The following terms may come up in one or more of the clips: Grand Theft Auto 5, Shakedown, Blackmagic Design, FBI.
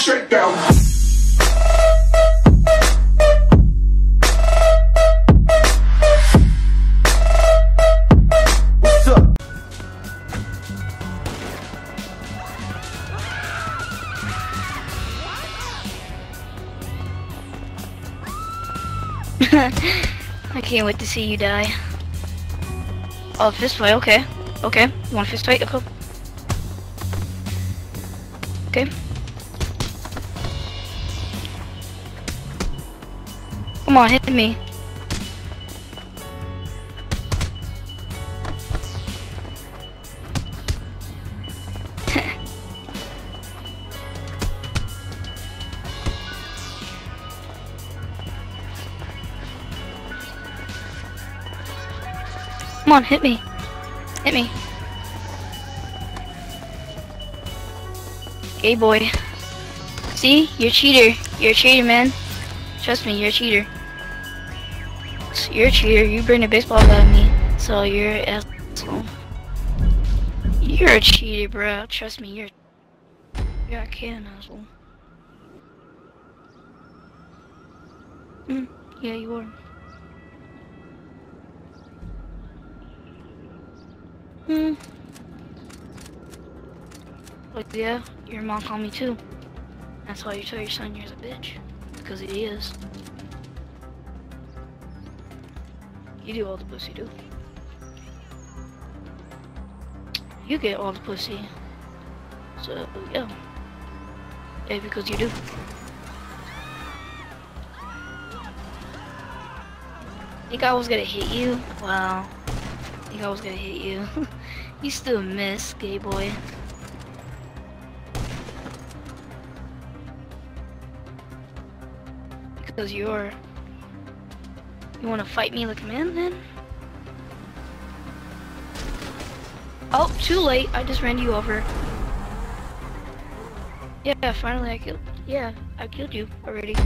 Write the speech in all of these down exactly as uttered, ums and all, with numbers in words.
Shakedown. What's up? I can't wait to see you die. Oh, fist fight, okay. Okay, you want a fist fight? Okay. Okay. Come on, hit me. Come on, hit me. Hit me. Hey boy. See? You're a cheater. You're a cheater, man. Trust me, you're a cheater. You're a cheater, you bring the baseball out of me, so you're an asshole. You're a cheater, bro. Trust me, you're you're a kid, asshole. Mm, yeah, you are. Hmm. Like, yeah, your mom called me too. That's why you tell your son you're a bitch, because he is. You do all the pussy, do. You get all the pussy. So, yeah. Yeah, because you do. Think I was gonna hit you? Wow. Think I was gonna hit you. You still miss, gay boy. Because you're... You wanna fight me like a man then? Oh, too late. I just ran you over. Yeah, finally I killed. Yeah, I killed you already.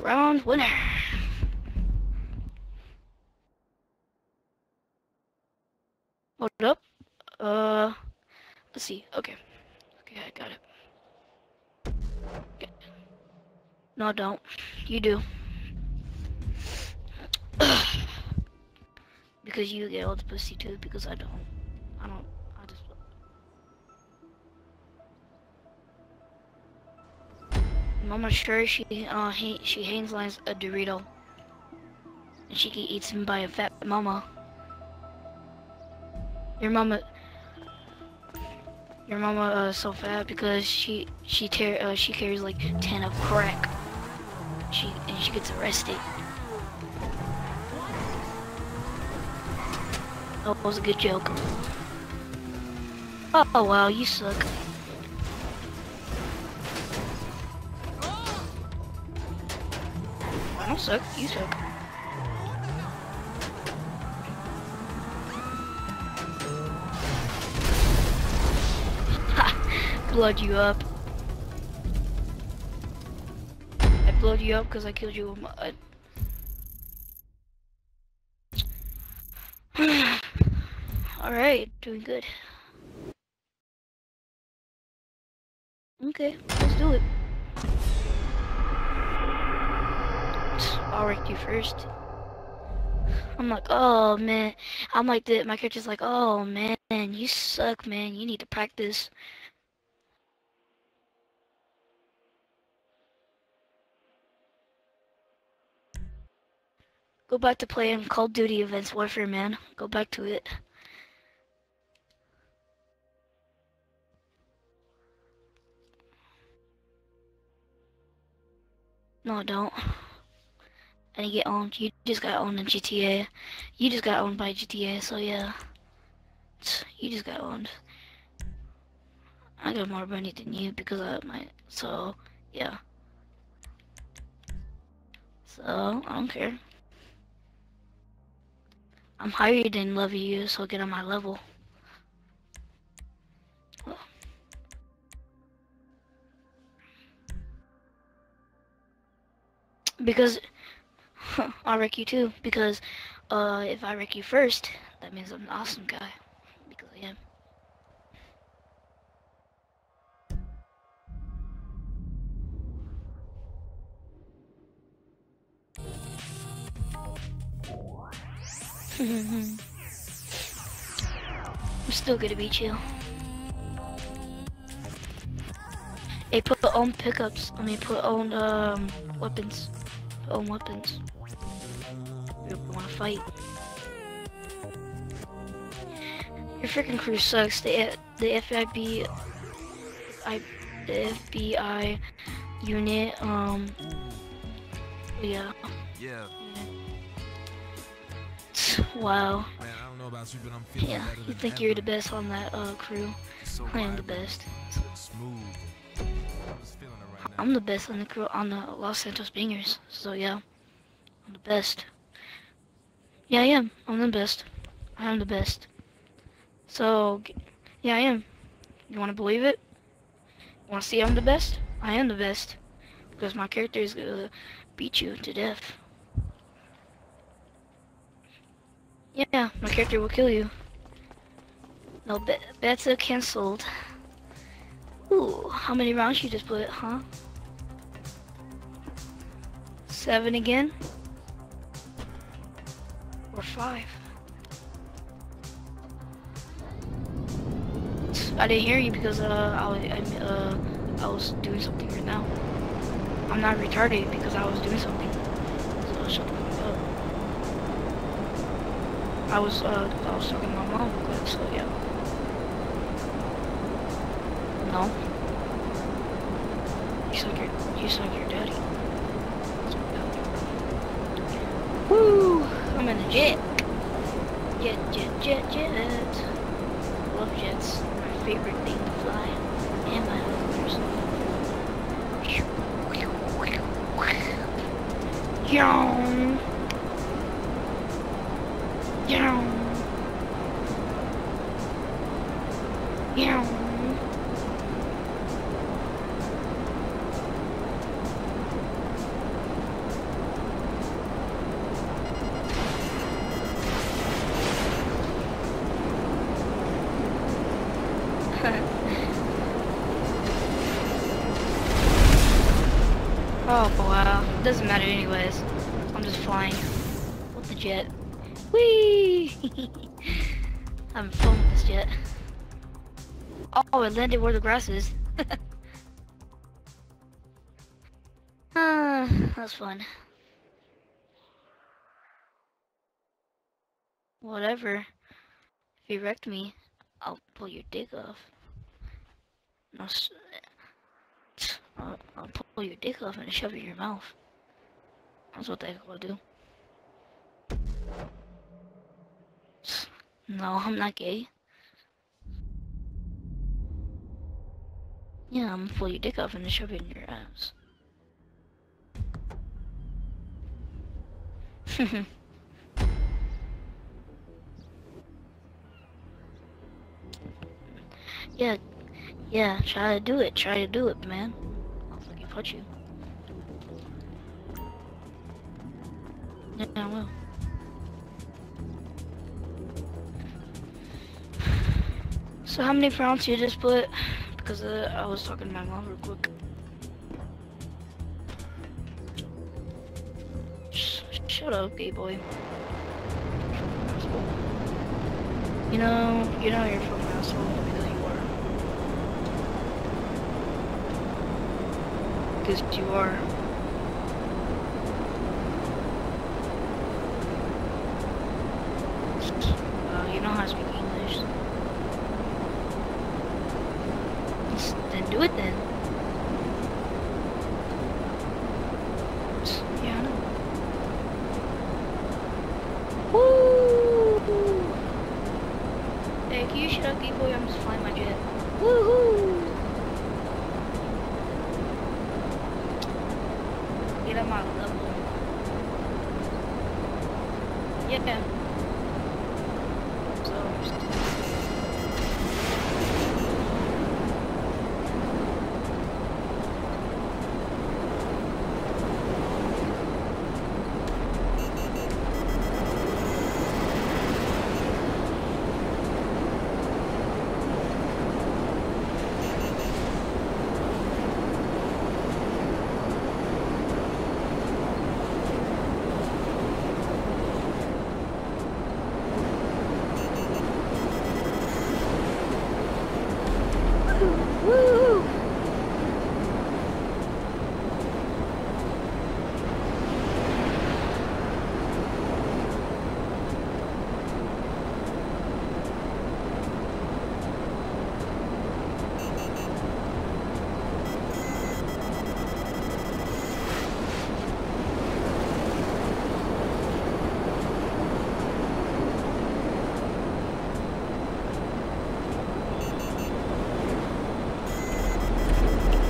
Round winner. Hold up. Uh, let's see. Okay. Okay, I got it. Okay. No, don't. You do. Because you get all the pussy too, because I don't. I don't. I just. Mama sure she uh he, she hangs lines a Dorito, and she get eaten by a fat mama. Your mama. Your mama uh so fat because she she tear uh, she carries like ten of crack. She and she gets arrested. Oh, that was a good joke. Oh, oh wow, you suck. I don't suck, you suck. Ha! Blowed you up. I blowed you up because I killed you with my... Uh, Alright, doing good. Okay, let's do it. I'll rank you first. I'm like, oh man. I'm like, the, my character's like, oh man, you suck, man. You need to practice. Go back to playing Call of Duty Advanced Warfare, man. Go back to it. No, don't. And you get owned. You just got owned in G T A. You just got owned by G T A, so yeah. You just got owned. I got more money than you because of my... So, yeah. So, I don't care. I'm higher than level you, so get on my level. Because huh, I'll wreck you too. Because uh, if I wreck you first, that means I'm an awesome guy. Because I am. I'm still gonna beat you. They put their own pickups. I mean, put own um weapons. Their own weapons. We want to fight. Your freaking crew sucks. The the F B I, the F B I unit. Um. Yeah. Yeah. Wow. Man, I don't know about you, but I'm feeling yeah, you think ever. You're the best on that uh, crew. So I am the best. Smooth. I'm, just feeling it right now. I'm the best on the crew on the Los Santos Bingers. So yeah, I'm the best. Yeah, I am. I'm the best. I am the best. So yeah, I am. You want to believe it? You want to see I'm the best? I am the best because my character is gonna beat you to death. Yeah, my character will kill you. No, bet bets are cancelled. Ooh, how many rounds you just put, huh? Seven again? Or five? I didn't hear you because uh, I, I, uh, I was doing something right now. I'm not retarded because I was doing something. So shut the fuck up. I was, uh, I was talking to my mom, but, so yeah. No. You suck your, you suck your daddy. Woo! I'm in the jet. Jet, jet, jet, jet. Love jets. My favorite thing to fly. And my husband's. Yum! Yow. Yow. Oh, wow. Doesn't matter anyways. I'm just flying with the jet. Whee! I'm filming this jet. Oh, it landed where the grass is. Ah, uh, that was fun. Whatever. If you wrecked me, I'll pull your dick off. I'll, I'll, I'll pull your dick off and shove it in your mouth. That's what the heck I'll do. No, I'm not gay. Yeah, I'm gonna pull your dick off and shove it in your ass. yeah, yeah, try to do it, try to do it, man. I'll fucking punch you. Yeah, I will. So how many rounds you just put? Because uh, I was talking to my mom real quick. Sh shut up, gay boy. You know, you know you're from an asshole because you are. Because you are. Uh, you know how to speak English. Then do it then. Yeah, I know. Woo! Hey, can you shut up, people? I'm just flying my jet. Woohoo! Get on my level. Yeah. Woo!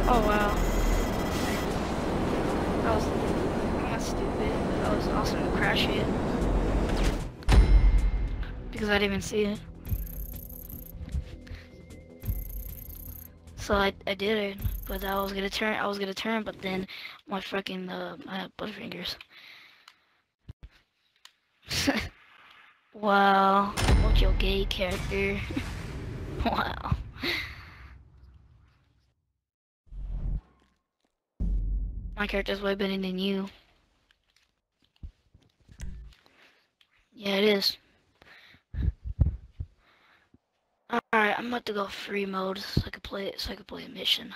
Oh wow. That was not stupid, but that was awesome to crash it. Because I didn't even see it. So I I did it, but I was gonna turn I was gonna turn but then my fucking uh I have butterfingers. Wow, what's your gay character? Wow. My character's way better than you. Yeah, it is. Alright, I'm about to go free mode so I can play it so I can play a mission.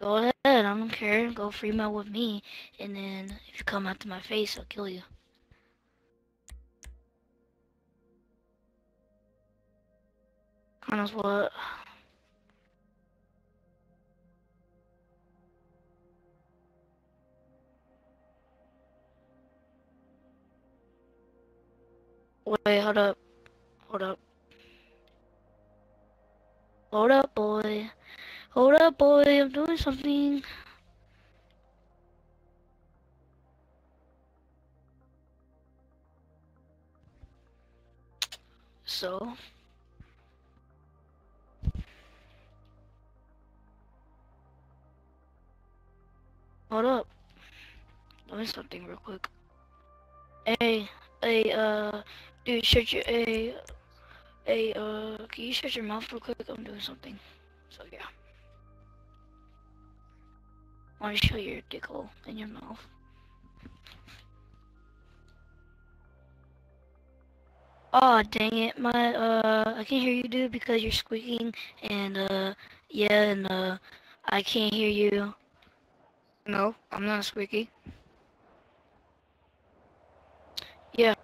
Go ahead, I don't care. Go free mode with me, and then if you come after my face, I'll kill you. Kind of what? Wait, hold up. Hold up. Hold up, boy. Hold up, boy. I'm doing something. So. Hold up. Doing something real quick. Hey. Hey, uh, dude, shut your, hey, hey, uh, can you shut your mouth real quick? I'm doing something. So, yeah. I want to show your dick hole in your mouth. Oh, dang it, my, uh, I can't hear you, dude, because you're squeaking, and, uh, yeah, and, uh, I can't hear you. No, I'm not squeaky. Yeah,